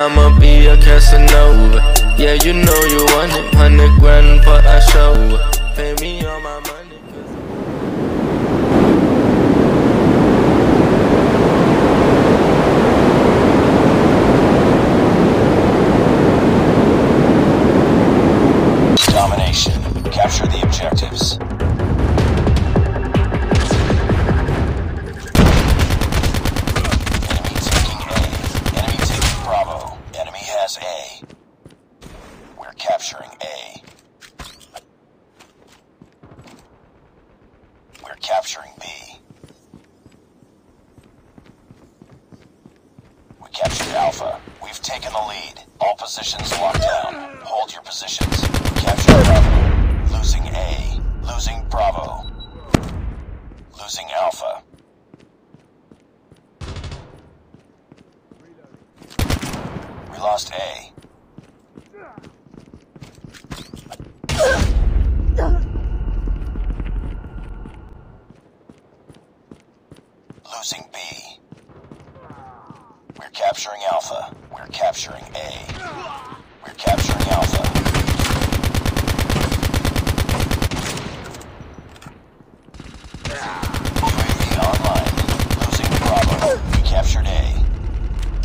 I'ma be a Casanova. Yeah, you know you want it. 100 grand for a show. Pay me all my money. Domination. Capture the objectives. Capturing A. We're capturing B. We captured Alpha. We've taken the lead. All positions locked down. Hold your positions. Capture Bravo. Losing A. Losing Bravo. Losing Alpha. We lost A. Losing B. We're capturing Alpha. We're capturing A. We're capturing Alpha. UAV online. Losing Bravo. We captured A.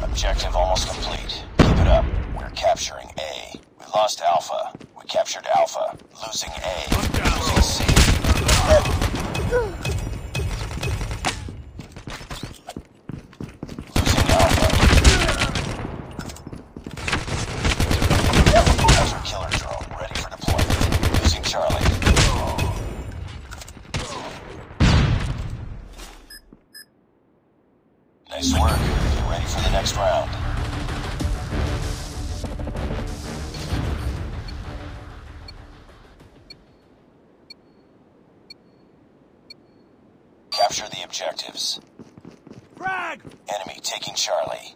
Objective almost complete. Keep it up. We're capturing A. We lost Alpha. We captured Alpha. Losing A. Losing C. Losing Alpha. Counter killer drone ready for deployment. Losing Charlie. Nice work. Get ready for the next round. Capture the objectives. Frag! Enemy taking Charlie.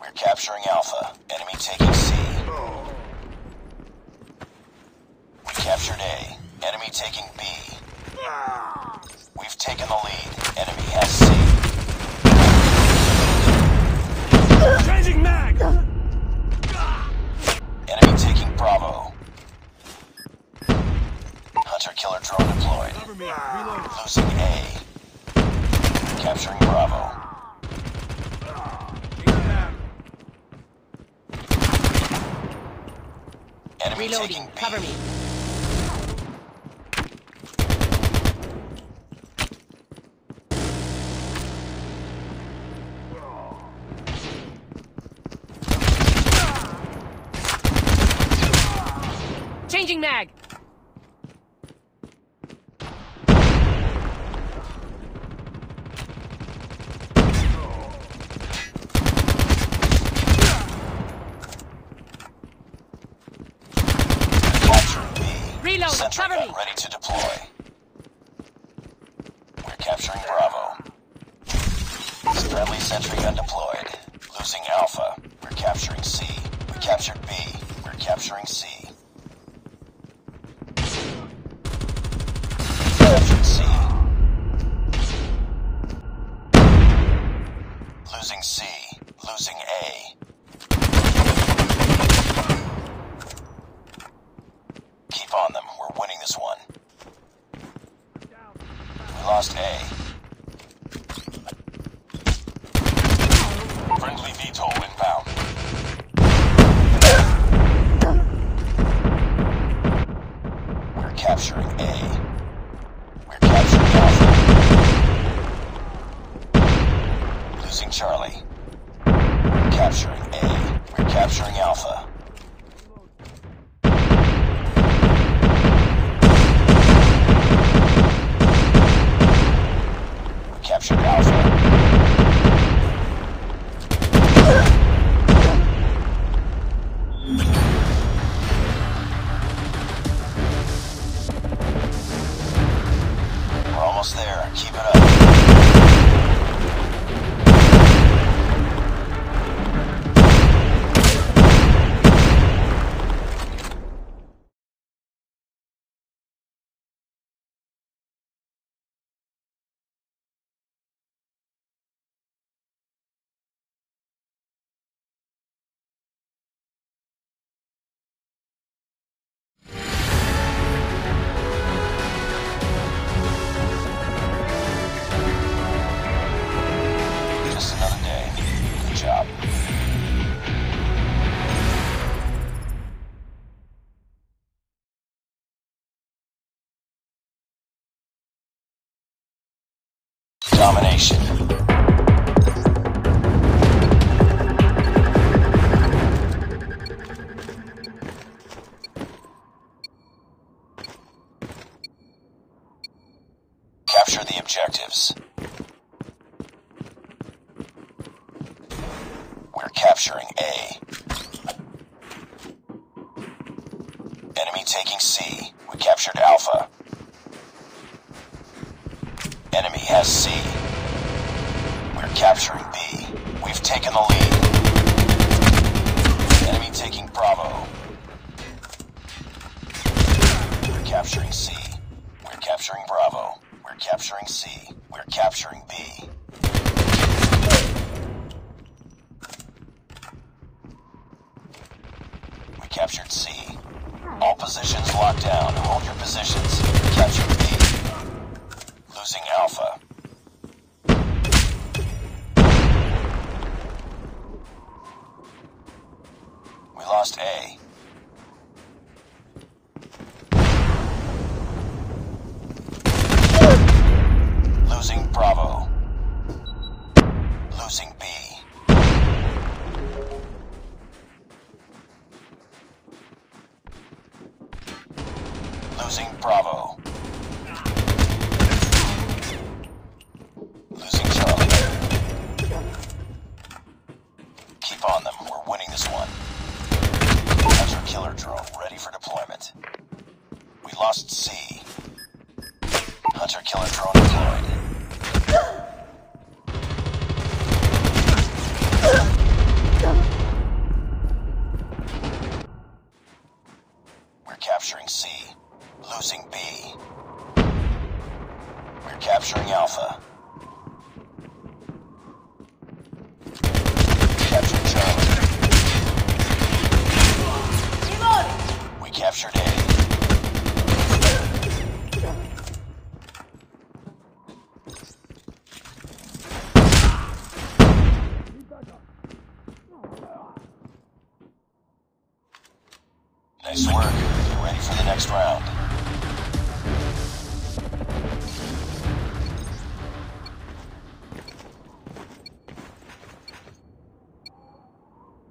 We're capturing Alpha. Enemy taking C. Oh. We captured A. Enemy taking B. Ah. We've taken the lead. Enemy has C. Changing mag! Enemy taking Bravo. Hunter killer drone deployed. Cover me. Reload. Losing A. Capturing Bravo. Enemy reloading. Taking B. Cover me. Changing mag. Sentry gun ready to deploy. We're capturing Bravo. Friendly sentry gun deployed. Losing Alpha. We're capturing C. We captured B. We're capturing C. We captured C. Losing C. Losing A. On them. We're winning this one. We lost A. Friendly VTOL inbound. We're capturing A. We're capturing Alpha. Losing Charlie. We're capturing A. We're capturing Alpha. Captured Alpha. We're almost there. Keep it up. denomination. Capture the objectives. We're capturing A. Enemy taking C. We captured Alpha. Enemy has C. We're capturing B. We've taken the lead. Enemy taking Bravo. We're capturing C. We're capturing Bravo. We're capturing C. We're capturing B. We captured C. All positions locked down. Hold your positions. Capture B. Losing Alpha. We lost A. Losing Bravo. Losing B. Losing Bravo. Losing Charlie. Keep on them. We're winning this one. That's our killer drone ready for deployment. We lost C. Hunter killer drone deployed. We're capturing C. Losing B. We're capturing Alpha. Captured Charlie. We captured A. Nice work. Get ready for the next round.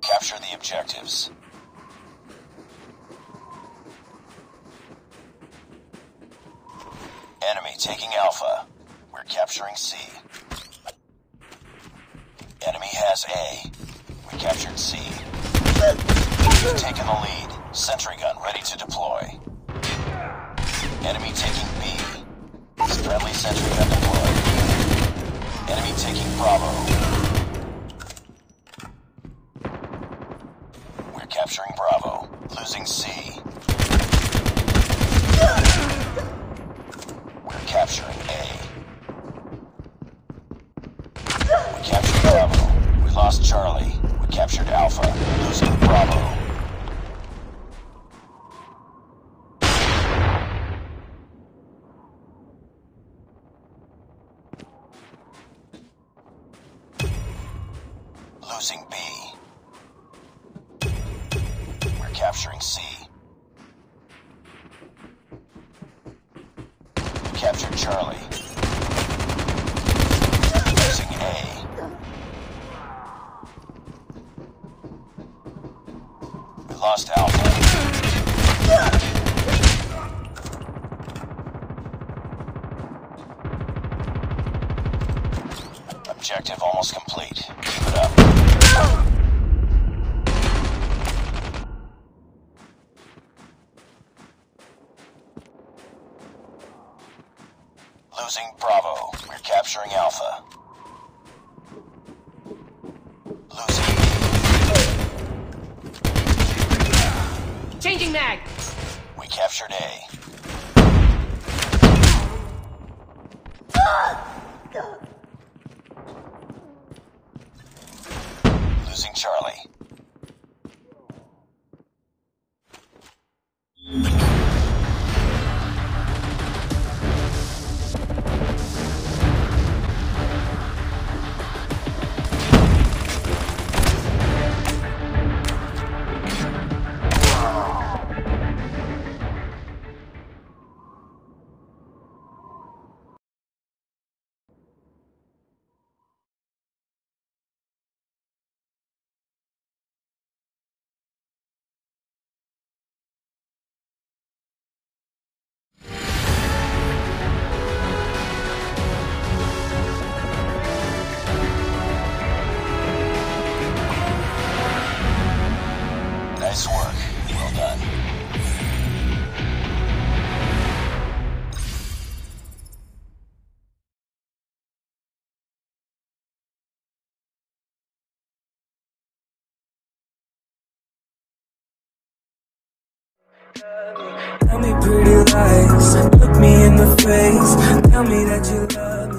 Capture the objectives. Enemy taking Alpha. We're capturing C. Enemy has A. We captured C. We've taken the lead. Sentry gun ready to deploy. Enemy taking B. Friendly sentry gun deployed. Enemy taking Bravo. Capturing Bravo. Losing C. We're capturing A. We captured Bravo. We lost Charlie. We captured Alpha. Losing Bravo. Losing B. Capturing C. We captured Charlie. Losing A. We lost Alpha. Objective almost complete. Keep it up. Losing Bravo. We're capturing Alpha. Losing B. Changing mag. We captured A. Losing Charlie. Tell me pretty lies, look me in the face, tell me that you love me.